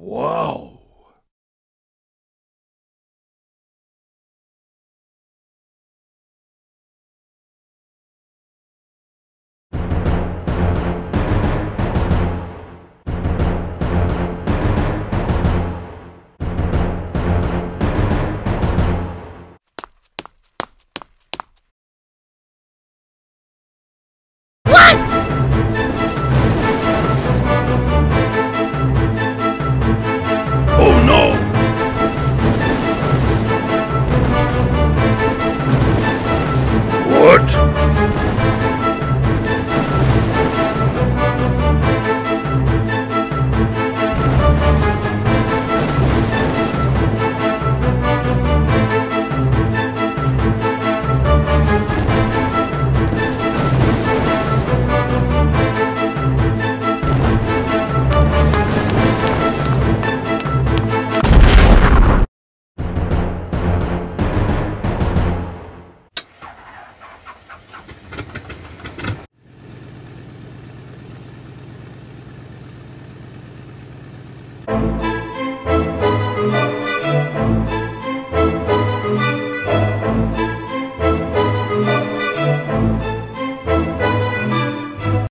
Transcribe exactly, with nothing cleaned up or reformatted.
Wow.